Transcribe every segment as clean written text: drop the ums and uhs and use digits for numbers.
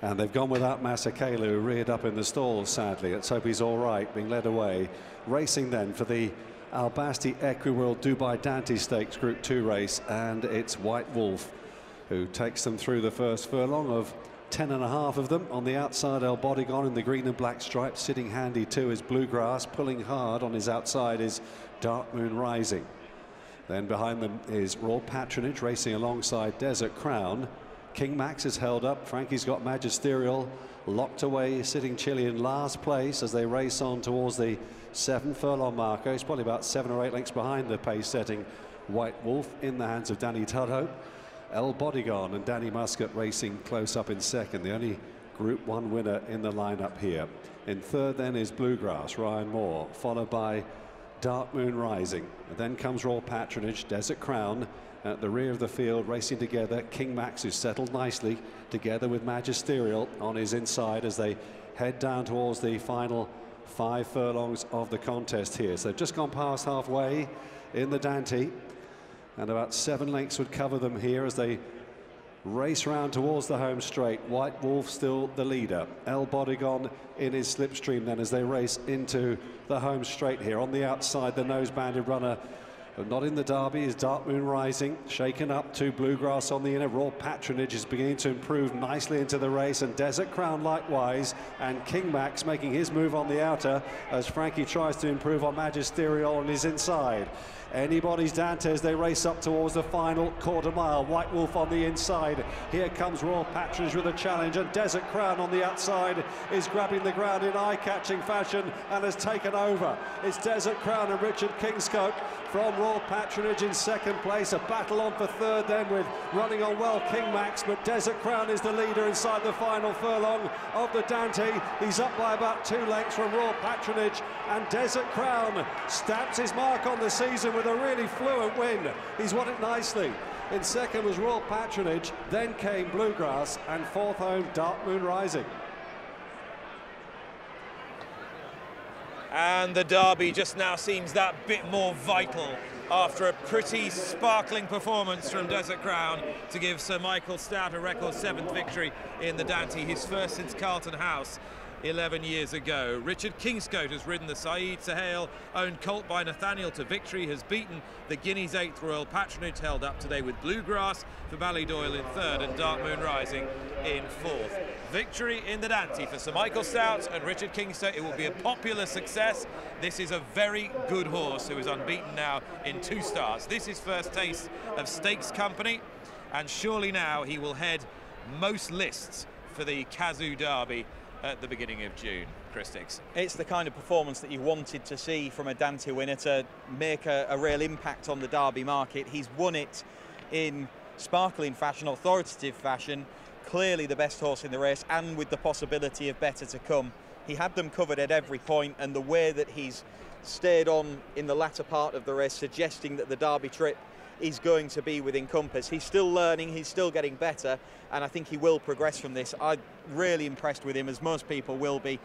And they've gone without Masakelu, reared up in the stall, sadly. Let's hope he's all right, being led away. Racing then for the Al Basti Equiworld Dubai Dante Stakes Group 2 race, and it's White Wolf who takes them through the first furlong of 10.5 of them. On the outside, El Bodegon in the green and black stripes, sitting handy too is Bluegrass, pulling hard on his outside is Dark Moon Rising. Then behind them is Royal Patronage, racing alongside Desert Crown. King Max is held up, Frankie's got Magisterial, locked away, sitting chilly in last place as they race on towards the 7 furlong marker. He's probably about 7 or 8 lengths behind the pace setting White Wolf, in the hands of Danny Tudhope. El Bodegon and Danny Muscat racing close up in second, the only Group 1 winner in the lineup here. In third then is Bluegrass, Ryan Moore, followed by Dark Moon Rising. And then comes Royal Patronage, Desert Crown. At the rear of the field, racing together, King Max, who's settled nicely, together with Magisterial on his inside as they head down towards the final 5 furlongs of the contest here. So they've just gone past halfway in the Dante, and about 7 lengths would cover them here as they race round towards the home straight. White Wolf still the leader. El Bodegon in his slipstream then as they race into the home straight here. On the outside, the nose-banded runner, but not in the derby, is Dark Moon Rising, shaken up to Bluegrass on the inner. Royal Patronage is beginning to improve nicely into the race, and Desert Crown likewise, and King Max making his move on the outer as Frankie tries to improve on Magisterial on his inside. Anybody's Dante as they race up towards the final quarter mile. White Wolf on the inside. Here comes Royal Patronage with a challenge, and Desert Crown on the outside is grabbing the ground in eye-catching fashion and has taken over. It's Desert Crown and Richard Kingscote from Royal Patronage in second place. A battle on for third then with running on well King Max, but Desert Crown is the leader inside the final furlong of the Dante. He's up by about 2 lengths from Royal Patronage, and Desert Crown stamps his mark on the season with a really fluent win. He's won it nicely. In second was Royal Patronage, then came Bluegrass, and fourth home Dark Moon Rising. And the derby just now seems that bit more vital after a pretty sparkling performance from Desert Crown to give Sir Michael Stoute a record 7th victory in the Dante, his first since Carlton House 11 years ago. Richard Kingscote has ridden the Saeed Sahail owned colt by Nathaniel to victory, has beaten the Guinea's 8th Royal Patronage, held up today with Bluegrass for Ballydoyle in third and Dark Moon Rising in fourth. Victory in the Dante for Sir Michael Stoute and Richard Kingscote. It will be a popular success. This is a very good horse who is unbeaten now in 2 starts. This is first taste of stakes company, and surely now he will head most lists for the Cazoo Derby at the beginning of June. Chris Dix. It's the kind of performance that you wanted to see from a Dante winner to make a real impact on the derby market. He's won it in sparkling fashion, authoritative fashion, clearly the best horse in the race, and with the possibility of better to come. He had them covered at every point, and the way that he's stayed on in the latter part of the race, suggesting that the derby trip is going to be within compass. He's still learning, he's still getting better, and I think he will progress from this. I'm really impressed with him, as most people will be.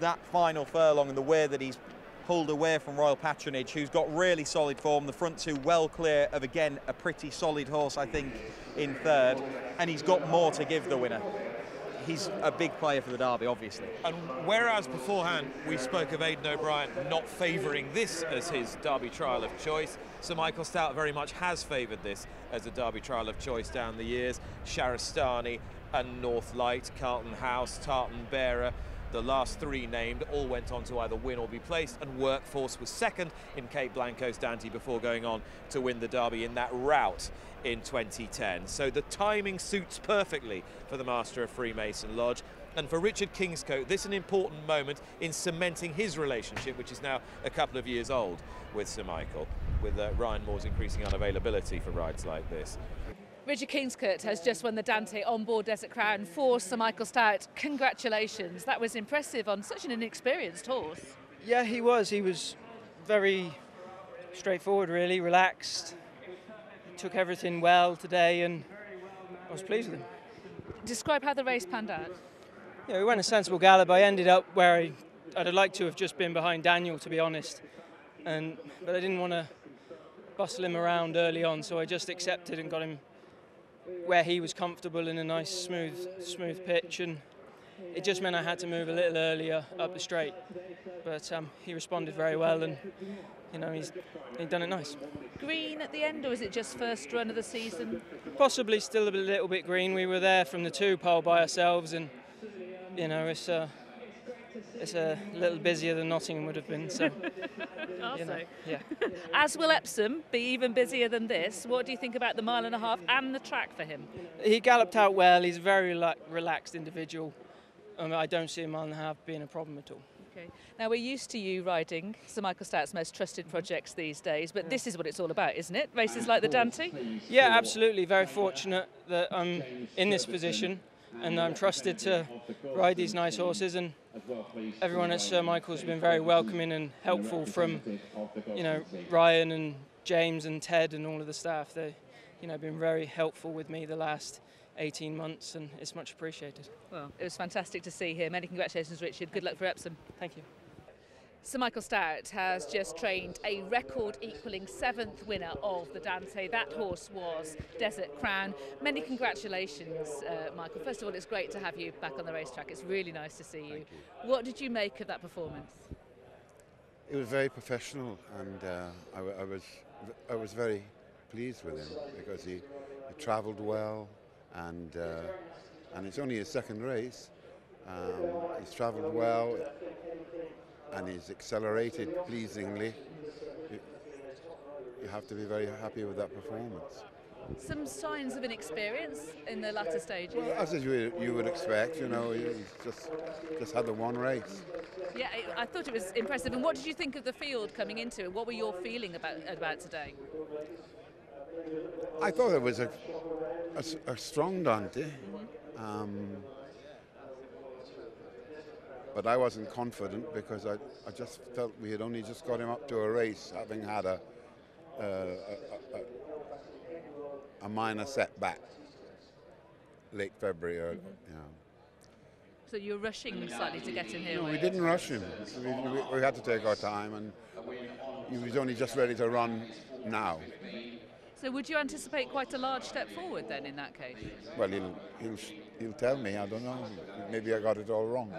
That final furlong and the way that he's pulled away from Royal Patronage, who's got really solid form, the front two well clear of, again, a pretty solid horse, I think, in third, and he's got more to give the winner. He's a big player for the derby, obviously. And whereas beforehand we spoke of Aidan O'Brien not favouring this as his derby trial of choice, Sir Michael Stoute very much has favoured this as a derby trial of choice down the years. Sharistani and North Light, Carlton House, Tartan Bearer, the last 3 named, all went on to either win or be placed, and Workforce was second in Cape Blanco's Dante before going on to win the derby in that rout in 2010. So the timing suits perfectly for the master of Freemason Lodge. And for Richard Kingscote, this is an important moment in cementing his relationship, which is now a couple of years old, with Sir Michael, with Ryan Moore's increasing unavailability for rides like this. Richard Kingscote has just won the Dante on board Desert Crown for Sir Michael Stoute. Congratulations. That was impressive on such an inexperienced horse. Yeah, he was. He was very straightforward, really, relaxed. He took everything well today, and I was pleased with him. Describe how the race panned out. Yeah, we went a sensible gallop. I ended up where I'd like to have just been behind Daniel, to be honest. But I didn't want to bustle him around early on, so I just accepted and got him where he was comfortable in a nice smooth pitch, and it just meant I had to move a little earlier up the straight. But he responded very well, and you know, he's done it nice. Green at the end, or was it just first run of the season? Possibly still a little bit green. We were there from the 2 pole by ourselves, and you know, it's a little busier than Nottingham would have been. So, you know, yeah. As will Epsom be even busier than this. What do you think about the 1.5 mile and the track for him? He galloped out well. He's a very relaxed individual. I don't see a 1.5 mile being a problem at all. Okay. Now, we're used to you riding Sir Michael Stoute's most trusted projects these days, but this is what it's all about, isn't it? Races like the Dante? Yeah, absolutely. Very fortunate that I'm in this position and I'm trusted to ride these nice horses, and everyone at Sir Michael's been very welcoming and helpful, from, you know, Ryan and James and Ted and all of the staff. They've, you know, been very helpful with me the last 18 months, and it's much appreciated. Well, it was fantastic to see him. Many congratulations, Richard. Good luck for Epsom. Thank you. Sir Michael Stoute has just trained a record-equalling 7th winner of the Dante. That horse was Desert Crown. Many congratulations, Michael. First of all, it's great to have you back on the racetrack. It's really nice to see you. What did you make of that performance? It was very professional, and I was very pleased with him, because he travelled well. And it's only his second race. He's travelled well, and he's accelerated pleasingly. You have to be very happy with that performance. Some signs of inexperience in the latter stages. Well, as you would expect, you know, he's just had the one race. Yeah, I thought it was impressive. And what did you think of the field coming into it? What were your feeling about today? I thought it was a strong Dante, but I wasn't confident, because I just felt we had only just got him up to a race, having had a minor setback late February. Or, you know. So you were rushing slightly to get him here? No, we didn't rush him. We had to take our time, and he was only just ready to run now. So would you anticipate quite a large step forward then in that case? Well, he'll tell me, I don't know, maybe I got it all wrong.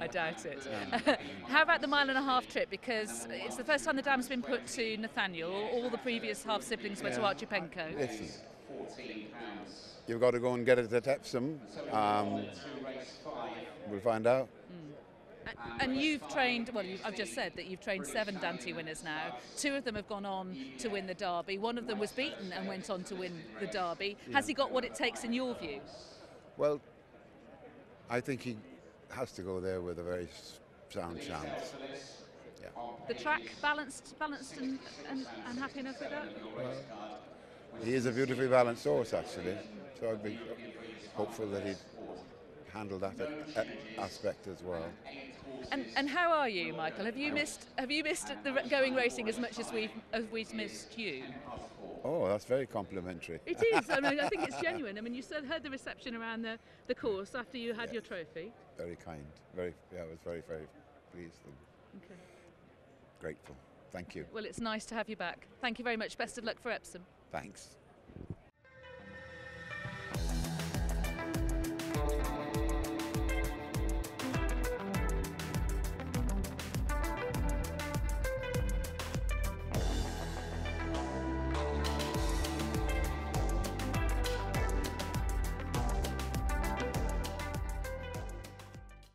I doubt it. Yeah. How about the 1.5 mile trip? Because it's the first time the dam's been put to Nathaniel. All the previous half-siblings went to Archipenko. Listen, you've got to go and get it at Epsom. We'll find out. And you've trained, well, I've just said that you've trained 7 Dante winners now. 2 of them have gone on to win the Derby. 1 of them was beaten and went on to win the Derby. Yeah. Has he got what it takes in your view? Well, I think he has to go there with a very sound chance. Yeah. The track balanced and happy enough with that? Well, he is a beautifully balanced horse, actually. So I'd be hopeful that he'd handle that aspect as well. And how are you, Michael? Have you missed the going racing as much as we've missed you? Oh, that's very complimentary. It is. I mean, I think it's genuine. I mean, you still heard the reception around the course after you had your trophy. Very kind. I was very, very pleased and grateful. Thank you. Well, it's nice to have you back. Thank you very much. Best of luck for Epsom. Thanks.